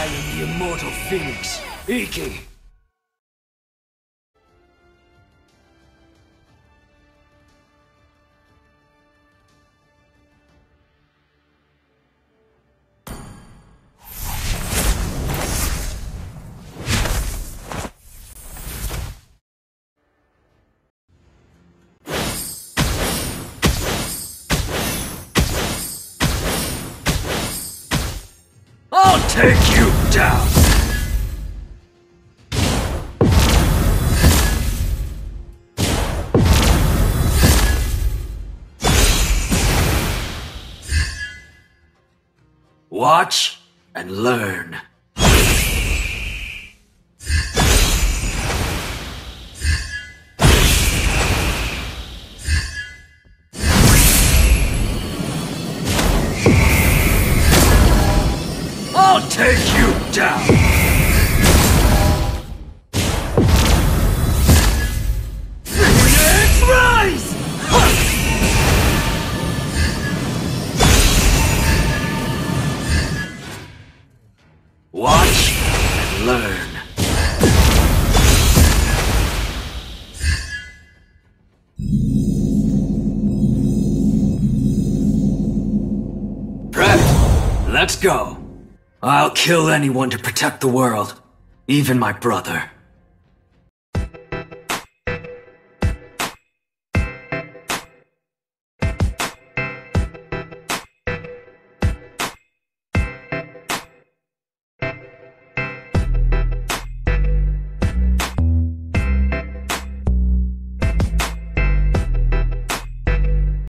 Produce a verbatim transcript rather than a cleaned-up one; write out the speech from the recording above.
I am the immortal Phoenix, Ikki! Take you down! Watch and learn. I'll take you down! Phoenix, rise! Watch and learn. Prepped! Let's go! I'll kill anyone to protect the world, even my brother.